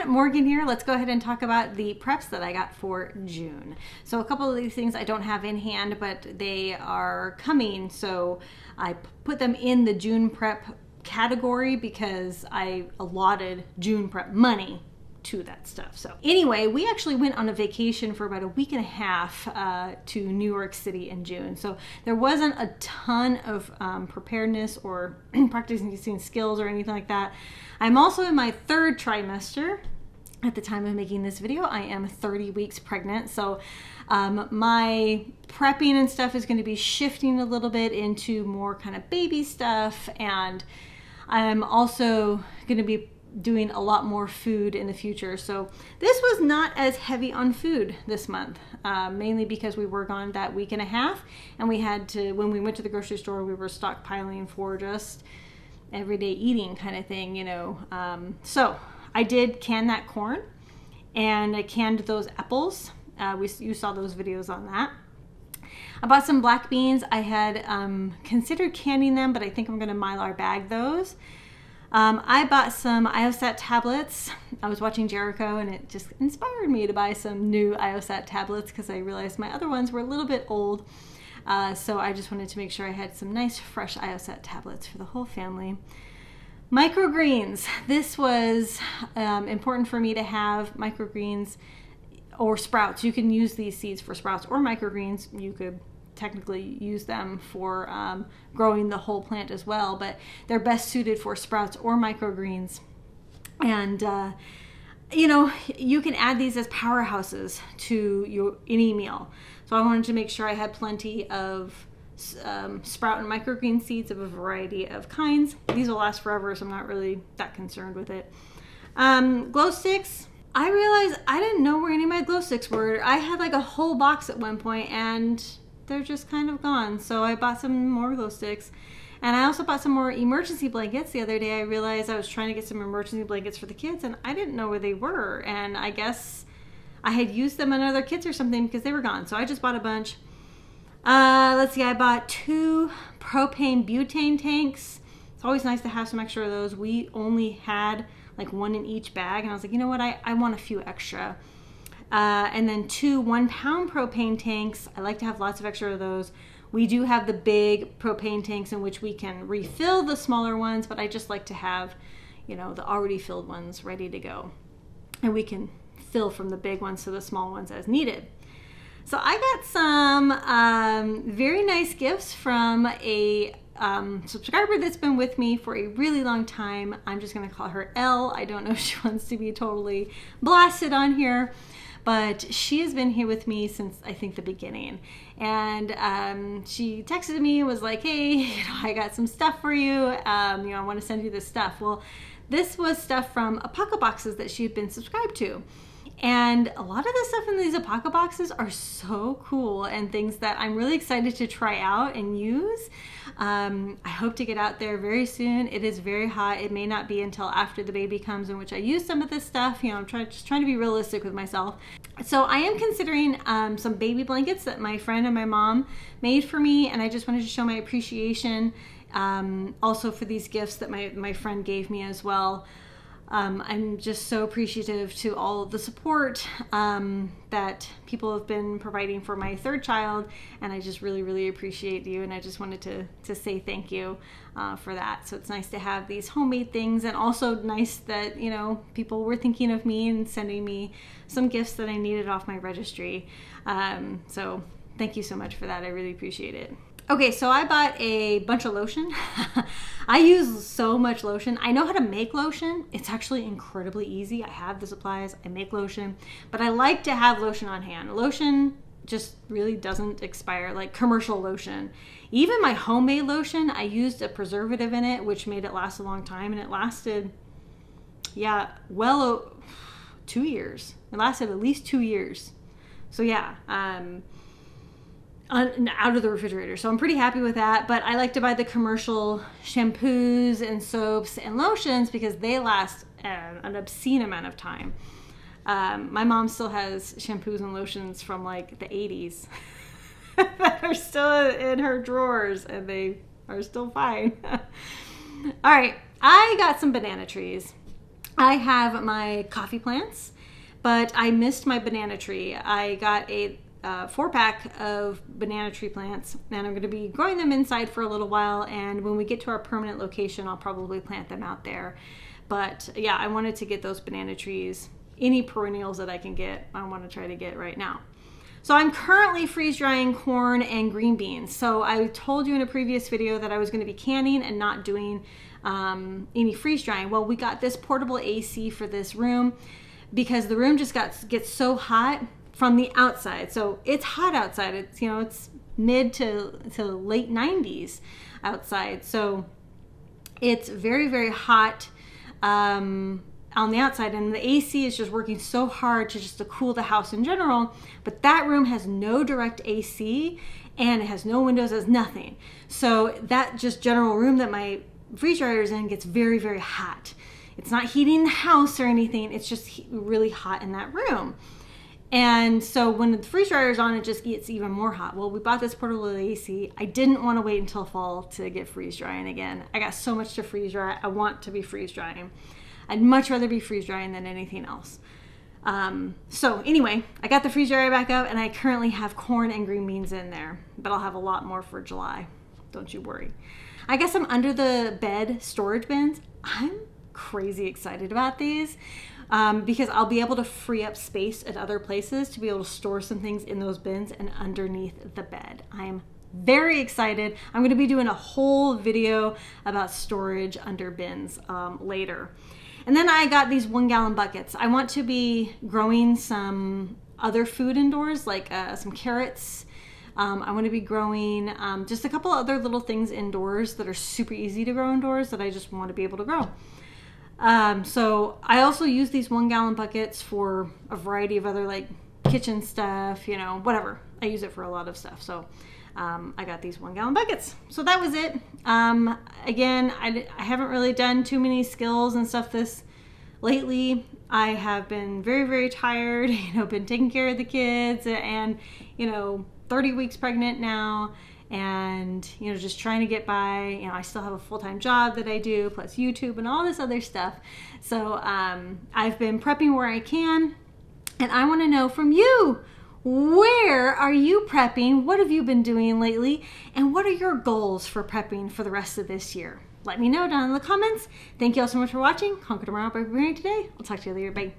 everyone, Morgan here. Let's go ahead and talk about the preps that I got for June. So a couple of these things I don't have in hand, but they are coming, so I put them in the June prep category because I allotted June prep money to that stuff. So anyway, we actually went on a vacation for about a week and a half to New York City in June. So there wasn't a ton of preparedness or practicing skills or anything like that. I'm also in my third trimester. At the time of making this video, I am 30 weeks pregnant. So my prepping and stuff is going to be shifting a little bit into more kind of baby stuff. And I'm also going to be doing a lot more food in the future. So this was not as heavy on food this month, mainly because we were gone that week and a half, and we had to, when we went to the grocery store, we were stockpiling for just everyday eating kind of thing, you know. So I did can that corn, and I canned those apples. You saw those videos on that. I bought some black beans. I had considered canning them, but I think I'm gonna Mylar bag those. I bought some IOSAT tablets. I was watching Jericho, and it just inspired me to buy some new IOSAT tablets because I realized my other ones were a little bit old. So I just wanted to make sure I had some nice fresh IOSAT tablets for the whole family. Microgreens. This was important for me to have microgreens or sprouts. You can use these seeds for sprouts or microgreens. You could technically use them for growing the whole plant as well, but they're best suited for sprouts or microgreens. And you know, you can add these as powerhouses to your any meal. So I wanted to make sure I had plenty of sprout and microgreen seeds of a variety of kinds. These will last forever, so I'm not really that concerned with it. Glow sticks. I realized I didn't know where any of my glow sticks were. I had like a whole box at one point, and they're just kind of gone. So I bought some more glow sticks, and I also bought some more emergency blankets. The other day I realized I was trying to get some emergency blankets for the kids, and I didn't know where they were, and I guess I had used them on other kids or something because they were gone. So I just bought a bunch. Let's see, I bought 2 propane butane tanks. It's always nice to have some extra of those. We only had like 1 in each bag, and I was like, you know what, I want a few extra. And then 2 1-pound propane tanks. I like to have lots of extra of those. We do have the big propane tanks in which we can refill the smaller ones, but I just like to have, you know, the already filled ones ready to go. And we can fill from the big ones to the small ones as needed. So I got some very nice gifts from a subscriber that's been with me for a really long time. I'm just going to call her Elle. I don't know if she wants to be totally blasted on here, but she has been here with me since I think the beginning. And she texted me and was like, hey, you know, I got some stuff for you. You know, I want to send you this stuff. Well, this was stuff from Apocalypse Boxes that she had been subscribed to. And a lot of the stuff in these Apocalypse Boxes are so cool and things that I'm really excited to try out and use. I hope to get out there very soon. It is very hot. It may not be until after the baby comes in which I use some of this stuff. You know, I'm just trying to be realistic with myself. So I am considering some baby blankets that my friend and my mom made for me, and I just wanted to show my appreciation also for these gifts that my friend gave me as well. I'm just so appreciative to all of the support that people have been providing for my third child, and I just really, really appreciate you, and I just wanted to say thank you for that. So it's nice to have these homemade things, and also nice that, you know, people were thinking of me and sending me some gifts that I needed off my registry. So thank you so much for that. I really appreciate it. Okay, so I bought a bunch of lotion. I use so much lotion. I know how to make lotion. It's actually incredibly easy. I have the supplies, I make lotion, but I like to have lotion on hand. Lotion just really doesn't expire, like commercial lotion. Even my homemade lotion, I used a preservative in it, which made it last a long time, and it lasted, yeah, well, 2 years. It lasted at least 2 years. So yeah, out of the refrigerator, so I'm pretty happy with that. But I like to buy the commercial shampoos and soaps and lotions because they last an obscene amount of time. My mom still has shampoos and lotions from like the 80s that are still in her drawers, and they are still fine. All right, I got some banana trees. I have my coffee plants, but I missed my banana tree. I got a 4-pack of banana tree plants, and I'm going to be growing them inside for a little while, and when we get to our permanent location, I'll probably plant them out there. But yeah, I wanted to get those banana trees. Any perennials that I can get, I want to try to get right now. So I'm currently freeze drying corn and green beans. So I told you in a previous video that I was going to be canning and not doing any freeze drying. Well, we got this portable AC for this room because the room just gets so hot from the outside. So it's hot outside. It's, you know, it's mid to late 90s outside. So it's very, very hot on the outside, and the AC is just working so hard to cool the house in general. But that room has no direct AC, and it has no windows, it has nothing. So that just general room that my freeze dryer is in gets very, very hot. It's not heating the house or anything. It's just really hot in that room. And so when the freeze dryer is on, it just gets even more hot. Well, we bought this portable AC. I didn't want to wait until fall to get freeze drying again. I got so much to freeze dry. I want to be freeze drying. I'd much rather be freeze drying than anything else. So anyway, I got the freeze dryer back up, and I currently have corn and green beans in there, but I'll have a lot more for July. Don't you worry. I guess I'm under the bed storage bins. I'm crazy excited about these. Because I'll be able to free up space at other places to be able to store some things in those bins and underneath the bed. I am very excited. I'm going to be doing a whole video about storage under bins later. And then I got these 1-gallon buckets. I want to be growing some other food indoors, like some carrots. I want to be growing just a couple other little things indoors that are super easy to grow indoors that I just want to be able to grow. So I also use these 1-gallon buckets for a variety of other, like, kitchen stuff, you know, whatever. I use it for a lot of stuff. So I got these 1-gallon buckets. So that was it. Again, I haven't really done too many skills and stuff lately. I have been very, very tired, you know, been taking care of the kids, and, you know, 30 weeks pregnant now. And, you know, just trying to get by. You know, I still have a full-time job that I do, plus YouTube and all this other stuff. So I've been prepping where I can, and I want to know from you, where are you prepping? What have you been doing lately? And what are your goals for prepping for the rest of this year? Let me know down in the comments. Thank you all so much for watching. Conquer tomorrow by preparing today. I'll talk to you later. Bye.